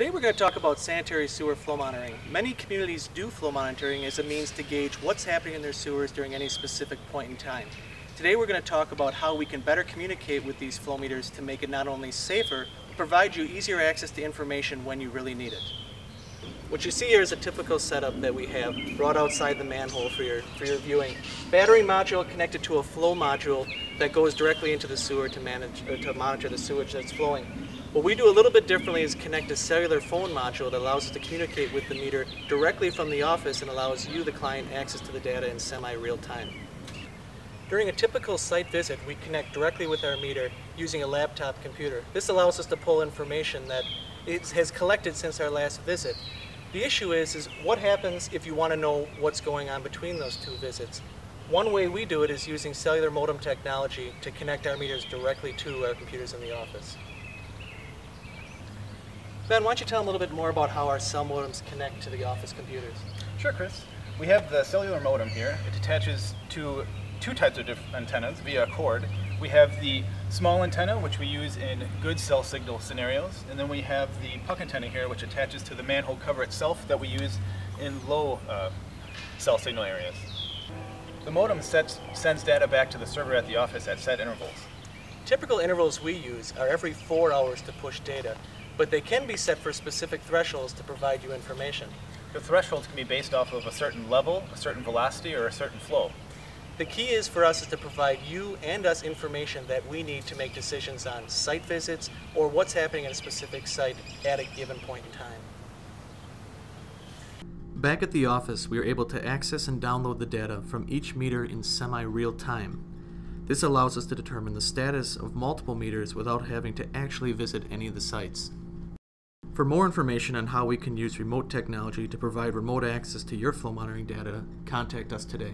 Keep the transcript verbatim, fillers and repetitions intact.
Today we're going to talk about sanitary sewer flow monitoring. Many communities do flow monitoring as a means to gauge what's happening in their sewers during any specific point in time. Today we're going to talk about how we can better communicate with these flow meters to make it not only safer, but provide you easier access to information when you really need it. What you see here is a typical setup that we have brought outside the manhole for your, for your viewing. Battery module connected to a flow module that goes directly into the sewer to, manage, or to monitor the sewage that's flowing. What we do a little bit differently is connect a cellular phone module that allows us to communicate with the meter directly from the office and allows you, the client, access to the data in semi-real time. During a typical site visit, we connect directly with our meter using a laptop computer. This allows us to pull information that it has collected since our last visit. The issue is, is what happens if you want to know what's going on between those two visits? One way we do it is using cellular modem technology to connect our meters directly to our computers in the office. Ben, why don't you tell them a little bit more about how our cell modems connect to the office computers? Sure, Chris. We have the cellular modem here. It attaches to two types of antennas via a cord. We have the small antenna, which we use in good cell signal scenarios, and then we have the puck antenna here, which attaches to the manhole cover itself that we use in low uh, cell signal areas. The modem sets, sends data back to the server at the office at set intervals. Typical intervals we use are every four hours to push data, but they can be set for specific thresholds to provide you information. The thresholds can be based off of a certain level, a certain velocity, or a certain flow. The key is for us is to provide you and us information that we need to make decisions on site visits or what's happening at a specific site at a given point in time. Back at the office, we are able to access and download the data from each meter in semi-real time. This allows us to determine the status of multiple meters without having to actually visit any of the sites. For more information on how we can use remote technology to provide remote access to your flow monitoring data, contact us today.